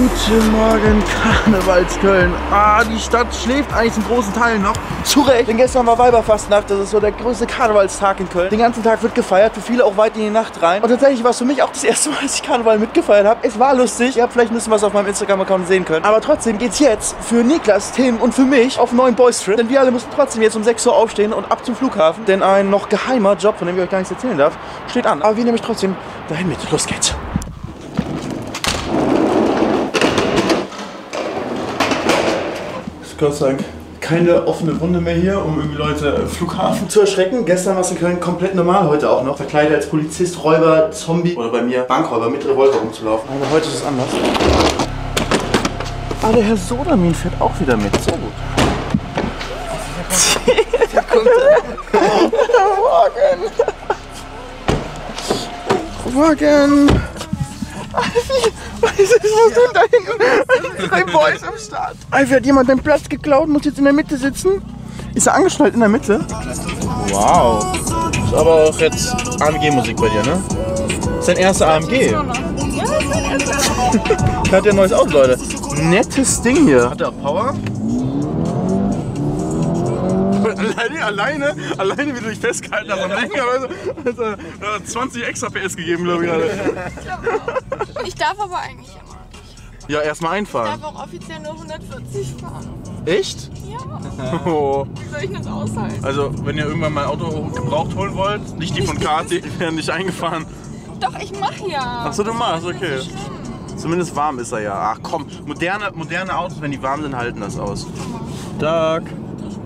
Guten Morgen, Karnevalsköln. Ah, die Stadt schläft eigentlich in großen Teilen noch. Zu Recht, denn gestern war Weiberfastnacht. Das ist so der größte Karnevalstag in Köln. Den ganzen Tag wird gefeiert, für viele auch weit in die Nacht rein. Und tatsächlich war es für mich auch das erste Mal, dass ich Karneval mitgefeiert habe. Es war lustig. Ihr habt vielleicht ein bisschen was auf meinem Instagram-Account sehen können. Aber trotzdem geht's jetzt für Niklas, Tim und für mich auf einen neuen Boys-Trip. Denn wir alle müssen trotzdem jetzt um 6 Uhr aufstehen und ab zum Flughafen. Denn ein noch geheimer Job, von dem ich euch gar nichts erzählen darf, steht an. Aber wir nehmen euch trotzdem dahin mit. Los geht's. Gott sei Dank keine offene Wunde mehr hier, um irgendwie Leute im Flughafen zu erschrecken. Gestern war es in Köln komplett normal, heute auch noch. Verkleidet als Polizist, Räuber, Zombie oder bei mir Bankräuber mit Revolver rumzulaufen. Aber heute ist es anders. Ah, der Herr Sodamin fährt auch wieder mit. So gut. Der kommt da. Guten Morgen. Morgen. Alfie, was ist los denn da hinten? Drei Boys am Start. Alfie, hat jemand deinen Platz geklaut, muss jetzt in der Mitte sitzen. Ist er angeschnallt in der Mitte? Wow. Ist aber auch jetzt AMG-Musik bei dir, ne? Ist dein erster AMG. Ja, ist dein erster. Ich hatte ein neues Auto, Leute. Nettes Ding hier. Hat er Power? Alleine wie du dich festgehalten hast, am Lenker, also 20 extra PS gegeben, glaube ich. Und ich darf aber eigentlich immer nicht. Ja, erstmal einfahren. Ich darf auch offiziell nur 140 fahren. Echt? Ja. Oh. Wie soll ich das aushalten? Also, wenn ihr irgendwann mal ein Auto gebraucht holen wollt, nicht die von Kati, die werden nicht eingefahren. Doch, ich mach ja. Achso, du machst, okay. Zumindest warm ist er ja. Ach komm, moderne Autos, wenn die warm sind, halten das aus. Tag.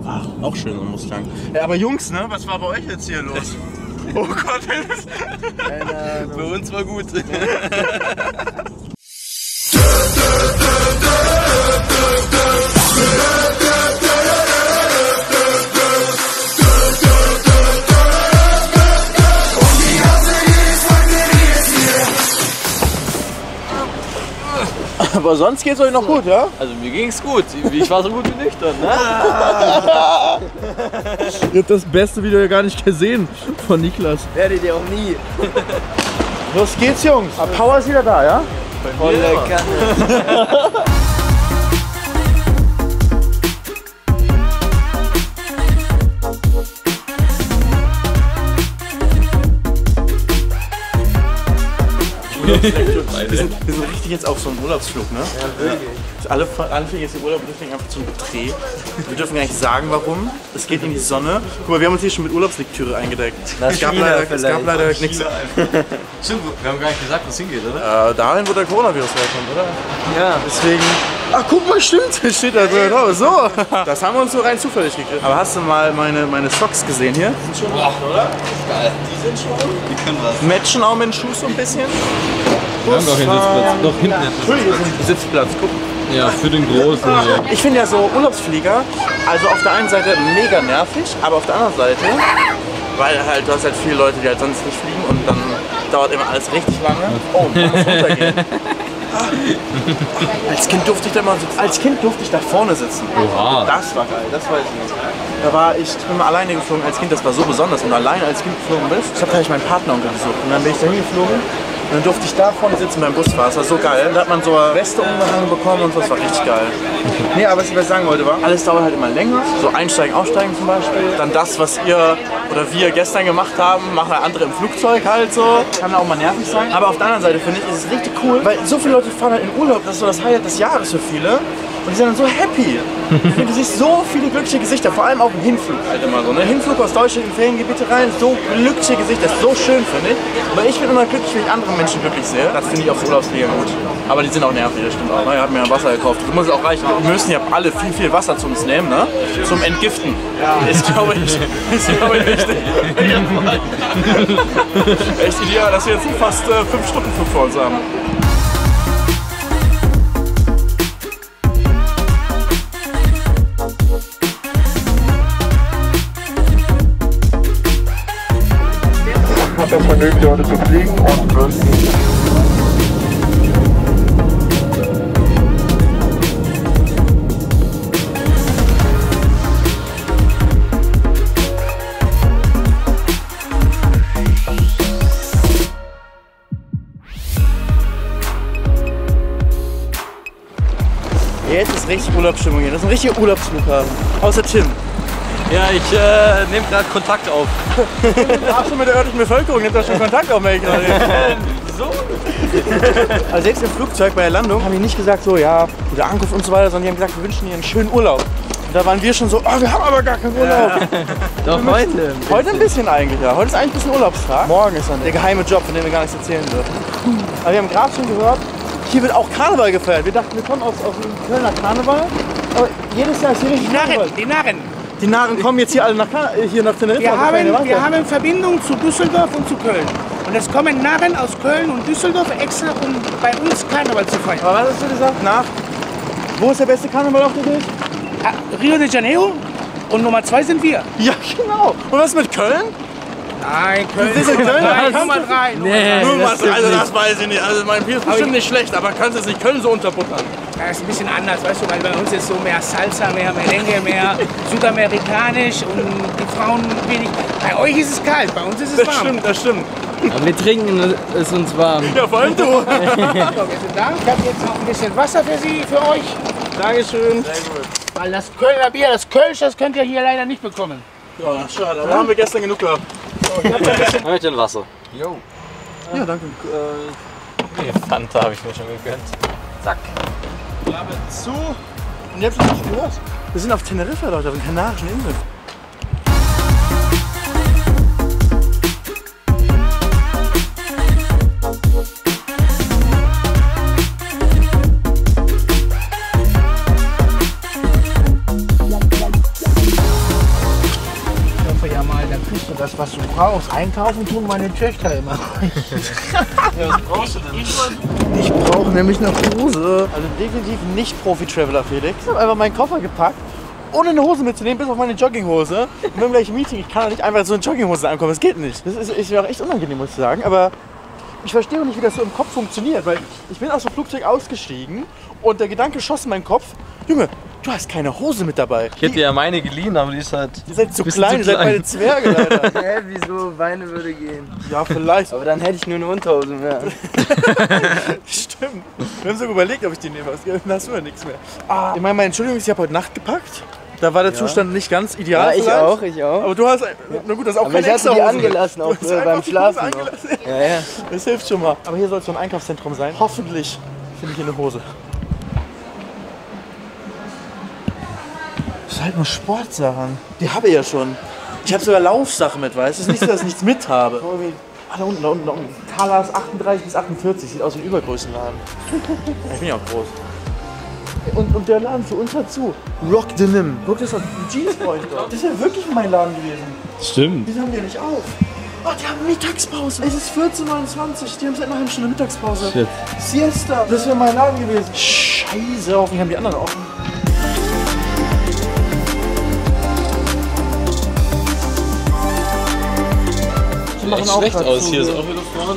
Ach, auch schön, so muss ich sagen. Ja, aber Jungs, ne? Was war bei euch jetzt hier los? Oh Gott, bei uns war gut. Aber sonst geht's euch noch gut, ja? Also mir ging's gut. Ich war so gut wie nüchtern, ne? Ihr habt das beste Video ja gar nicht gesehen von Niklas. Werdet ihr auch nie. Los geht's, Jungs. Aber Power ist wieder da, ja? Volle Kanne. Wir sind richtig jetzt auf so einem Urlaubsflug, ne? Ja, wirklich. Ja. Alle fliegen jetzt im Urlaub und wir fliegen einfach zum Dreh. Wir dürfen gar nicht sagen, warum. Es geht in die Sonne. Guck mal, wir haben uns hier schon mit Urlaubslektüre eingedeckt. Es gab leider nichts. Stimmt, wir haben gar nicht gesagt, wo es hingeht, oder? Dahin, wo der Coronavirus herkommt, oder? Ja, deswegen... Ach, guck mal, stimmt, steht da drin. Oh, so. Das haben wir uns so rein zufällig gegriffen. Aber hast du mal meine Socks gesehen hier? Die sind schon hart, oder? Geil. Die sind schon. Die können was. Matchen auch mit den Schuhen so ein bisschen. Wir haben doch hinten Sitzplatz. Doch hinten ist Sitzplatz, guck. Ja, für den Großen. Ja. Ich finde ja so Urlaubsflieger, also auf der einen Seite mega nervig, aber auf der anderen Seite, weil halt, du hast halt viele Leute, die halt sonst nicht fliegen und dann dauert immer alles richtig lange. Oh, da muss runtergehen. Als Kind durfte ich da vorne sitzen. Oha. Das war geil, das weiß ich nicht. Da war ich immer alleine geflogen als Kind, das war so besonders. Wenn du alleine als Kind geflogen bist, ich habe gleich meinen Partneronkel besucht und dann bin ich da hingeflogen und dann durfte ich da vorne sitzen beim Busfahrer. Das war so geil. Da hat man so eine Weste umgehangen bekommen und so, das war richtig geil. Nee, aber was ich sagen wollte war, alles dauert halt immer länger. So einsteigen, aussteigen zum Beispiel. Dann das, was ihr oder wir gestern gemacht haben, machen andere im Flugzeug halt so. Kann auch mal nervig sein. Aber auf der anderen Seite finde ich, ist es richtig cool, weil so viele Leute fahren halt in Urlaub. Das ist so das Highlight des Jahres für viele. Und die sind dann so happy. Ich finde, du siehst so viele glückliche Gesichter, vor allem auch im Hinflug halt immer so. Ne? Hinflug aus Deutschland in Feriengebiete rein, so glückliche Gesichter, das ist so schön, finde ich. Aber ich bin immer glücklich, wenn ich andere Menschen glücklich sehe. Das finde ich auf Urlaubsfliegern gut. Aber die sind auch nervig, das stimmt auch. Naja, hat mir Wasser gekauft. Das muss auch reichen. Wir müssen ja alle viel Wasser zu uns nehmen, ne? Zum Entgiften. Ja. Ist glaube ich wichtig. Echt ideal, dass wir jetzt fast 5 Stunden vor uns haben. Das Vergnügen, die heute zu fliegen und würden. Jetzt ist richtig Urlaubsstimmung hier. Das ist ein richtiger Urlaubsflughafen. Außer Tim. Ja, ich nehme gerade Kontakt auf. Ach, schon mit der örtlichen Bevölkerung nimmt da schon Kontakt auf, merke ich gerade. So? Also selbst im Flugzeug bei der Landung haben die nicht gesagt, so ja, der Ankunft und so weiter, sondern die haben gesagt, wir wünschen dir einen schönen Urlaub. Und da waren wir schon so, oh, wir haben aber gar keinen Urlaub. Ja. Doch heute. Heute ein bisschen eigentlich, ja. Heute ist eigentlich ein bisschen Urlaubstag. Morgen ist dann der geheime Job, von dem wir gar nichts erzählen dürfen. Aber wir haben gerade schon gehört, hier wird auch Karneval gefeiert. Wir dachten, wir kommen aus dem Kölner Karneval, aber jedes Jahr ist hier richtig Karneval. Die Narren. Die Narren kommen jetzt hier alle nach Teneriffa. Wir haben Verbindung zu Düsseldorf und zu Köln. Und es kommen Narren aus Köln und Düsseldorf extra, um bei uns Karneval zu feiern. Aber was hast du gesagt? Nach? Wo ist der beste Karneval auf der Welt? Rio de Janeiro und Nummer 2 sind wir. Ja, genau. Und was mit Köln? Nein, Köln ist Nummer 3. Nee, Nummer 3, also das weiß ich nicht. Also mein Bier ist bestimmt nicht schlecht, aber kannst du nicht Köln so unterbuttern? Das ist ein bisschen anders, weißt du, weil bei uns ist so mehr Salsa, mehr Merengue, mehr südamerikanisch und die Frauen wenig. Bei euch ist es kalt, bei uns ist es warm. Das stimmt, das stimmt. Aber wir trinken es uns warm. Ja, vor allem du. So, wir sind da. Ich habe jetzt noch ein bisschen Wasser für Sie, für euch. Dankeschön. Sehr gut. Weil das Kölner Bier, das Kölsch, das könnt ihr hier leider nicht bekommen. Ja, schade, aber haben wir gestern genug gehabt. So, ich möchte ein Wasser. Jo. Ja, danke. Nee, Fanta habe ich mir schon gegönnt. Zack. Klappe zu. Und ihr habt es nicht gehört. Wir sind auf Teneriffa, Leute, auf den Kanarischen Inseln. Ich hoffe ja mal, dann kriegst du das, was du brauchst. Einkaufen tun meine Töchter immer. Ja, was brauchst du denn? Ich brauche nämlich eine Hose. Also definitiv nicht Profi-Traveler, Felix. Ich habe einfach meinen Koffer gepackt, ohne eine Hose mitzunehmen, bis auf meine Jogginghose. Und wir haben gleich ein Meeting. Ich kann doch nicht einfach so eine Jogginghose ankommen. Das geht nicht. Das ist mir auch echt unangenehm, muss ich sagen. Aber ich verstehe auch nicht, wie das so im Kopf funktioniert. Weil ich bin aus dem Flugzeug ausgestiegen und der Gedanke schoss in meinen Kopf. Junge, du hast keine Hose mit dabei. Ich hätte ja meine geliehen, aber die ist halt... Ihr seid zu klein, ihr seid meine Zwerge, leider. Hä, wieso? Weine würde gehen. Ja, vielleicht. Aber dann hätte ich nur eine Unterhose mehr. Stimmt. Wir haben sogar überlegt, ob ich die nehme. Dann hast du ja nichts mehr. Ah. Ich meine, Entschuldigung, ich habe heute Nacht gepackt. Da war der Zustand nicht ganz ideal. Ja, ich vielleicht. Ich auch. Aber du hast... Na gut, das ist auch aber keine extra Hose. Aber ich hatte die angelassen, auch beim Schlafen. Ja, ja. Das hilft schon mal. Aber hier soll es so ein Einkaufszentrum sein. Hoffentlich finde ich hier eine Hose. Das ist halt nur Sportsachen. Die habe ich ja schon. Ich habe sogar Laufsachen mit, weißt du? Es ist nicht so, dass ich nichts mit habe. Ah, da unten. Talas 38 bis 48. Sieht aus wie ein Übergrößenladen. Ich bin ja auch groß. Und der Laden für uns hat zu. Rock Denim. Guck, das ist ein Jeans-Freund. Das ist ja wirklich mein Laden gewesen. Stimmt. Die haben ja nicht auf. Oh, die haben Mittagspause. Es ist 14:29. Die haben seit einer halben Stunde Mittagspause. Shit. Siesta. Das wäre mein Laden gewesen. Scheiße, hoffentlich haben die anderen offen. Sieht echt schlecht aus, hier ist auch wieder Frauen.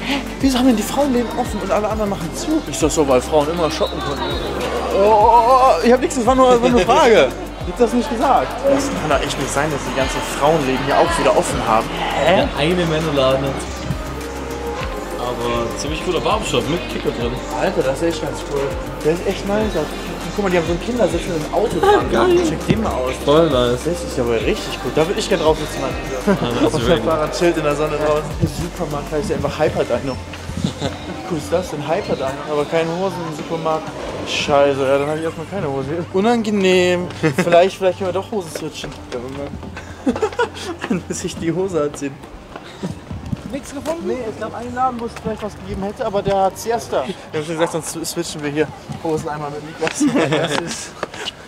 Hä? Wieso haben denn die Frauenläden offen und alle anderen machen zu? Ist das so, weil Frauen immer shoppen können? Oh, ich hab nichts, das war nur eine Frage. Ich hab das nicht gesagt. Das kann doch echt nicht sein, dass die ganzen Frauenläden hier auch wieder offen haben. Hä? Ja, eine Männerladen. Aber ziemlich cooler Barbershop mit Kicker drin. Alter, das ist echt ganz cool. Der ist echt nice. Guck mal, die haben so einen Kindersitz mit einem Auto dran gehabt. Check den mal aus. Voll nice. Das ist ja wohl richtig gut. Da würde ich gerne drauf sitzen. Auf dem Fahrrad chillt in der Sonne draußen. Der Supermarkt heißt ja einfach Hyperdino. Wie cool ist das denn? Hyperdino. Aber keine Hosen im Supermarkt. Scheiße, ja, dann habe ich erstmal keine Hose. Unangenehm. Vielleicht können wir doch Hosen switchen. Dann muss ich die Hose anziehen. Nichts gefunden? Nee, ich glaube einen Laden, wo es vielleicht was gegeben hätte, aber der hat Siesta. Wir haben schon gesagt, sonst switchen wir hier Hosen einmal mit Niklas. Das ist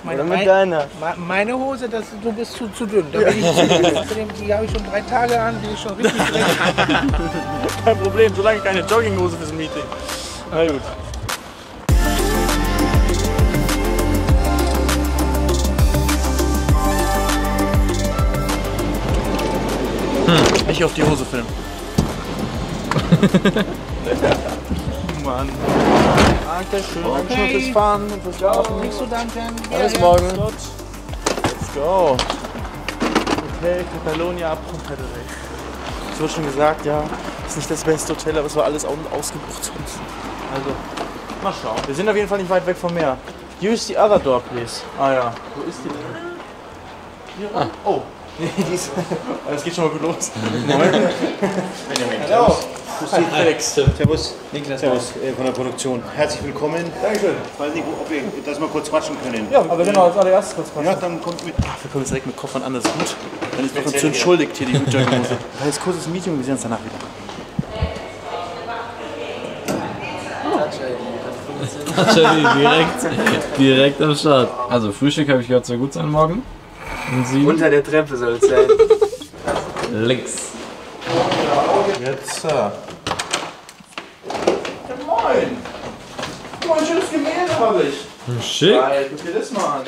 meine, oder mit deiner. Meine Hose, das, du bist zu dünn. Da bin ich zu dünn. Außerdem, die habe ich schon 3 Tage an, die ist schon richtig dreckig. Kein Problem, solange keine Jogginghose fürs Meeting. Na gut. Nicht auf die Hose filmen. Oh Mann. Dankeschön. Dankeschön fürs Fahren. Fürs Laufen. Nichts zu danken. Bis morgen. Let's go. Hotel Catalonia ab von Teneriffa. Es wurde schon gesagt, ja, ist nicht das beste Hotel, aber es war alles ausgebucht. Also, mal schauen. Wir sind auf jeden Fall nicht weit weg vom Meer. Use the other door, please. Ah ja, wo ist die denn? Hier. Ah. Oh. Das geht schon mal gut los. Hallo. Alex. Servus. Niklas. Servus von der Produktion. Herzlich willkommen. Dankeschön. Ich weiß nicht, ob wir das mal kurz quatschen können. Ja, aber genau, als allererstes kurz quatschen. Ja, dann kommt mit. Ach, wir kommen jetzt direkt mit Koffern an, das ist gut. Dann ist doch zu entschuldigt hier die Hütjörg-Mose. Das ist kurzes Meeting und wir sehen uns danach wieder. Direkt am Start. Also Frühstück habe ich gehört, soll gut sein morgen. Unter der Treppe soll es sein. Links. Jetzt. Ja, moin. Guck mal, ein schönes Gemälde habe ich. Schick. Geil, guck dir das mal an.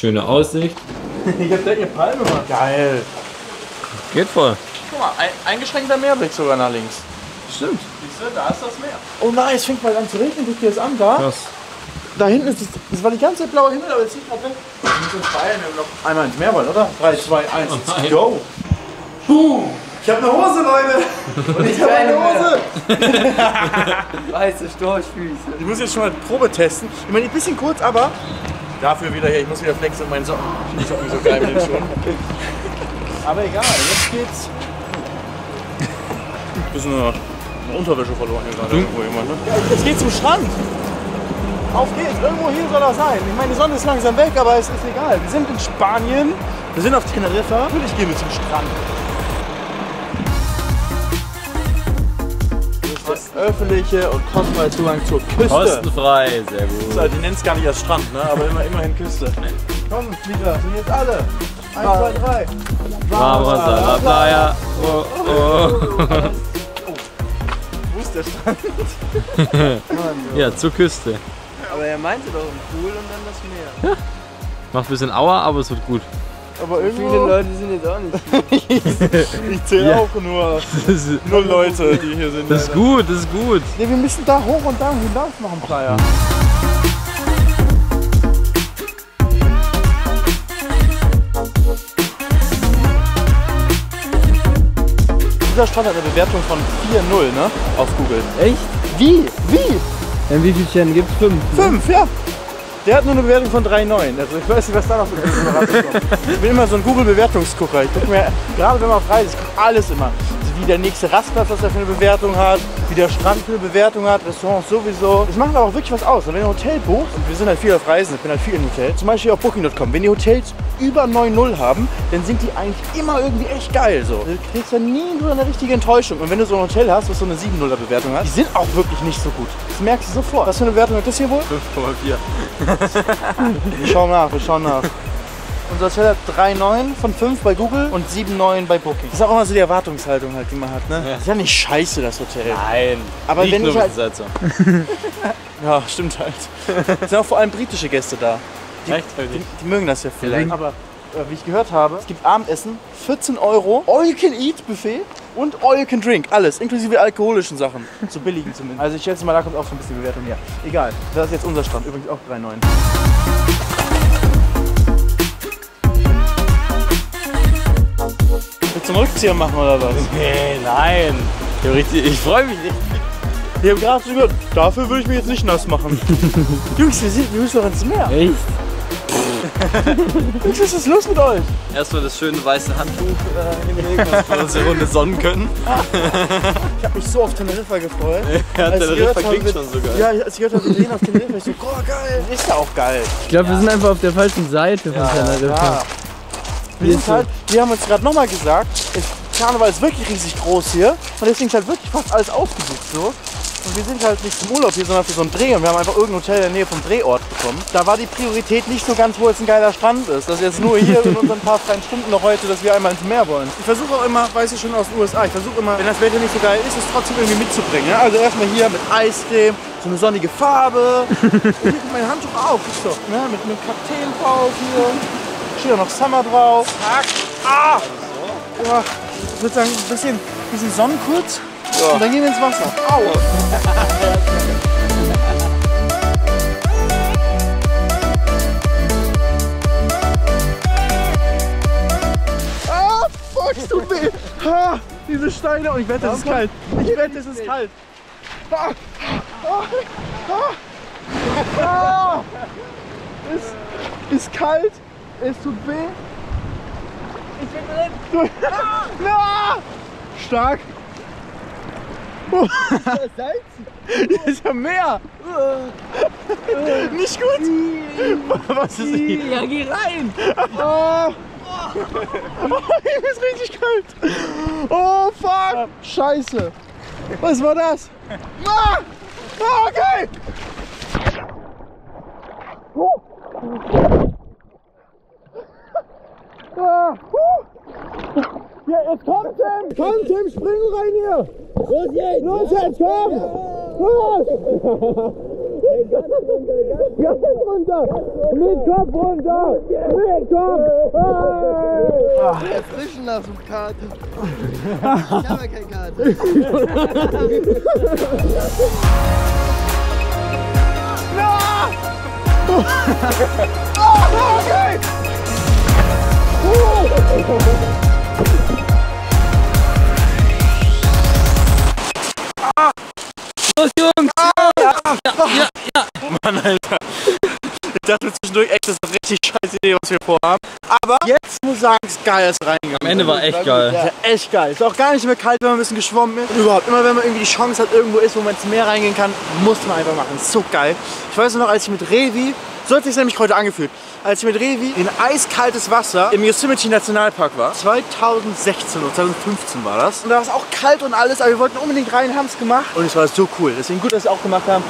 Schöne Aussicht. Ich hab direkt eine Palme gemacht. Geil. Geht voll. Guck mal, eingeschränkter Meerblick sogar nach links. Stimmt. Siehst du, da ist das Meer. Oh nein, es fängt bald an zu regnen. Guck dir das an, da. Krass. Da hinten ist das war die ganze blaue Himmel, aber jetzt sieht man weg. Wir müssen uns beeilen, wir haben noch einmal ins Meer wollen, oder? 3, 2, 1, oh go! Boom! Ich hab eine Hose, Leute! Und ich hab eine Hose! Weiße Storchfüße. Ich muss jetzt schon mal Probe testen. Ich meine, ein bisschen kurz, aber dafür wieder her. Ich muss wieder flexen und meinen Socken. Ich hoffe, so geil mit den Schuhen. Aber egal, jetzt geht's. Ein bisschen eine Unterwäsche verloren hier gerade. Irgendwo jemand, ne? Jetzt geht's zum Strand! Auf geht's, irgendwo hier soll er sein. Ich meine, die Sonne ist langsam weg, aber es ist egal. Wir sind in Spanien, wir sind auf Teneriffa. Natürlich gehen wir zum Strand. Das ist der öffentliche und kostenfreie Zugang zur Küste. Kostenfrei, sehr gut. So, die nennen es gar nicht als Strand, ne? Aber immerhin Küste. Komm, Flieger, sind jetzt alle. 1, 2, 3. Barbara, Playa. Oh, oh. Wo ist der Strand? Ja, zur Küste. Aber er meinte doch einen Pool und dann das Meer. Ja. Macht ein bisschen Auer, aber es wird gut. Aber irgendwie viele Leute sind jetzt auch nicht hier. Ich zähle ja. Auch nur Leute, die hier sind. Das ist leider. Gut, das ist gut. Nee, wir müssen da hoch und da hinauf machen, Playa. Dieser Strand hat eine Bewertung von 4,0, ne? Auf Google. Echt? Wie? In wie vielen gibt es? 5? 5, ja. Der hat nur eine Bewertung von 3,9. Also ich weiß nicht, was da noch kommt. Ich bin immer so ein Google-Bewertungsgucker. Ich gucke mir, gerade wenn man auf Reise ist, alles immer. Also wie der nächste Rastplatz, was er für eine Bewertung hat, wie der Strand für eine Bewertung hat, Restaurants sowieso. Das macht aber auch wirklich was aus. Und wenn ihr ein Hotel bucht, und wir sind halt viel auf Reisen, ich bin halt viel im Hotel, zum Beispiel auf Booking.com, wenn die Hotels über 9,0 haben, dann sind die eigentlich immer irgendwie echt geil so. Du kriegst ja nie nur eine richtige Enttäuschung. Und wenn du so ein Hotel hast, was so eine 7,0er Bewertung hat, die sind auch wirklich nicht so gut. Das merkst du sofort. Was für eine Bewertung hat das hier wohl? 5,4. Wir schauen nach. Unser Hotel hat 3,9 von 5 bei Google und 7,9 bei Booking. Das ist auch immer so die Erwartungshaltung halt, die man hat, ne? Ja. Das ist ja nicht scheiße, das Hotel. Nein, aber wenn ich halt... Ja, stimmt halt. Es sind auch vor allem britische Gäste da. Die mögen das ja vielleicht. Aber wie ich gehört habe, es gibt Abendessen, 14 €, All-You-Can-Eat-Buffet und All-You-Can-Drink. Alles, inklusive alkoholischen Sachen. Zu billigen zumindest. Also ich schätze mal, da kommt auch so ein bisschen Bewertung her. Egal, das ist jetzt unser Strand. Übrigens auch 3,9. Willst du einen Rückzieher machen oder was? Nee, nein. Ich freue mich nicht. Wir haben gerade so gehört, dafür würde ich mich jetzt nicht nass machen. Jungs, wir müssen doch ins Meer. Echt? Was ist los mit euch? Erstmal das schöne weiße Handtuch hinlegen, dass wir uns eine Runde sonnen können. Ich habe mich so auf Teneriffa gefreut. Ja, Teneriffa klingt schon so geil. Ja, als ich gehört habe, wir gehen auf Teneriffa, ich so, oh geil, ist ja auch geil. Ich glaube, wir sind einfach auf der falschen Seite von Teneriffa. Wir haben uns gerade nochmal gesagt, Karneval ist wirklich riesig groß hier und deswegen ist halt wirklich fast alles aufgesucht so. Und wir sind halt nicht zum Urlaub hier, sondern für so einen Dreh. Und wir haben einfach irgendein Hotel in der Nähe vom Drehort bekommen. Da war die Priorität nicht so ganz, wo jetzt ein geiler Strand ist. Das ist jetzt nur hier in unseren paar freien Stunden noch heute, dass wir einmal ins Meer wollen. Ich versuche auch immer, weiß ich schon aus den USA, wenn das Wetter nicht so geil ist, es trotzdem irgendwie mitzubringen. Ja? Also erstmal hier mit Eiscreme, so eine sonnige Farbe. Und hier kommt mein Handtuch auf, ist doch, ne? Mit einem Kakteen drauf hier. Steht auch noch Summer drauf. Ah! Ja, ich würde sagen, ein bisschen Sonnenkurz. Ja. Und dann gehen wir ins Wasser. Au! Ah, fuck, es tut weh! Ha, diese Steine! Und ich wette, es ist kalt. Ich wette, es ist kalt. Ah, ah, ah, ah. Sommer. Es ist kalt, es tut weh. Ich bin drin. Ah! Stark. Ist das Salz? Hier ist ja Meer. Nicht gut. Was ist hier? Ja, geh rein. Oh. Oh, hier ist richtig kalt. Oh, fuck. Scheiße. Was war das? Ah! Ah, okay. Oh. Ah, ja, jetzt kommt Tim! Komm Tim, spring rein hier! Los jetzt, komm! Los! Gas runter! Mit Kopf runter! Mit Kopf! Ah. Wir erfrischen nach so Kart. Ich habe ja kein Kart. Oh, okay! Los Jungs! Ja. Mann, Alter. Ich dachte zwischendurch echt, das ist eine richtig scheiß Idee, was wir vorhaben. Aber jetzt muss ich sagen, es ist geil, dass reingegangen. Am Ende war echt geil. Ja, echt geil. Ist auch gar nicht mehr kalt, wenn man ein bisschen geschwommen ist. Überhaupt. Immer wenn man irgendwie die Chance hat, irgendwo ist, wo man ins Meer reingehen kann, muss man einfach machen. Ist so geil. Ich weiß noch, als ich mit Revi, so hat sich nämlich heute angefühlt, als ich mit Revi in eiskaltes Wasser im Yosemite Nationalpark war. 2016 oder 2015 war das. Und da war es auch kalt und alles, aber wir wollten unbedingt rein, haben es gemacht. Und es war so cool. Deswegen gut, dass wir es auch gemacht haben.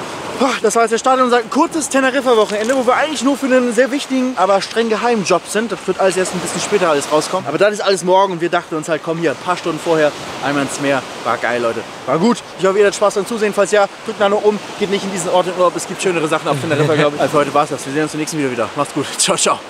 Das war jetzt der Start und unser kurzes Teneriffa-Wochenende, wo wir eigentlich nur für einen sehr wichtigen, aber streng geheimen Job sind. Das wird alles erst ein bisschen später alles rauskommen. Aber das ist alles morgen und wir dachten uns halt, komm hier, ein paar Stunden vorher einmal ins Meer. War geil, Leute. War gut. Ich hoffe, ihr hattet Spaß beim Zusehen. Falls ja, drückt nach oben. Geht nicht in diesen Ort in Urlaub. Es gibt schönere Sachen auf Teneriffa, glaube ich. Also heute war's das. Wir sehen uns im nächsten Video wieder. Macht's gut. Ciao, ciao.